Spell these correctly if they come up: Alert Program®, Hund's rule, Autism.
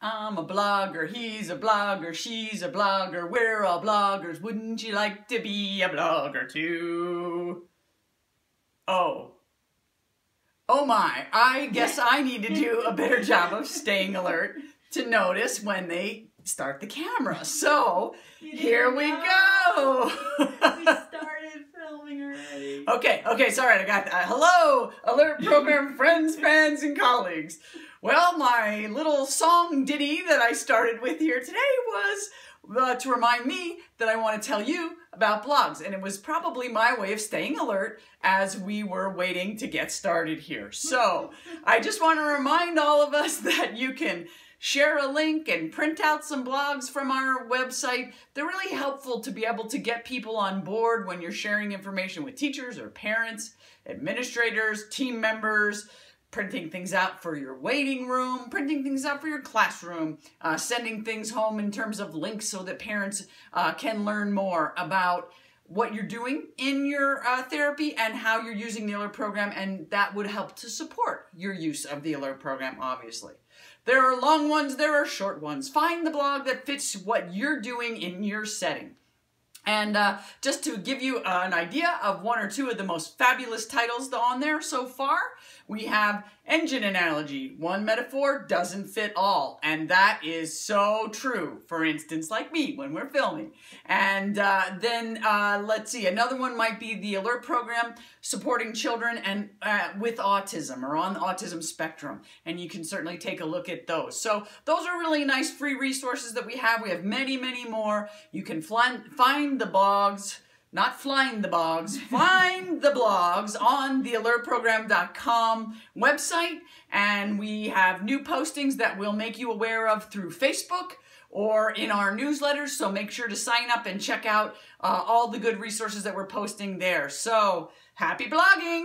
I'm a blogger, he's a blogger, she's a blogger, we're all bloggers, wouldn't you like to be a blogger too? Oh. Oh my, I guess I need to do a better job of staying alert to notice when they start the camera. So, here we go! We started filming already. Okay, sorry, I got that. Hello, Alert Program friends, fans, and colleagues. Well, my little song ditty that I started with here today was to remind me that I want to tell you about blogs. And it was probably my way of staying alert as we were waiting to get started here. So I just want to remind all of us that you can share a link and print out some blogs from our website. They're really helpful to be able to get people on board when you're sharing information with teachers or parents, administrators, team members, printing things out for your waiting room, printing things out for your classroom, sending things home in terms of links so that parents can learn more about what you're doing in your therapy and how you're using the Alert Program, and that would help to support your use of the Alert Program, obviously. There are long ones, there are short ones. Find the blog that fits what you're doing in your setting. And just to give you an idea of one or two of the most fabulous titles on there so far, we have Engine Analogy, One Metaphor Doesn't Fit All. And that is so true, for instance, like me when we're filming. And then let's see, another one might be the Alert Program, Supporting Children and with Autism or on the autism spectrum. And you can certainly take a look at those. So those are really nice free resources that we have. We have many, many more. You can find the blogs, not flying the blogs, find the blogs on the alertprogram.com website, and we have new postings that we'll make you aware of through Facebook or in our newsletters, so make sure to sign up and check out all the good resources that we're posting there. So, happy blogging!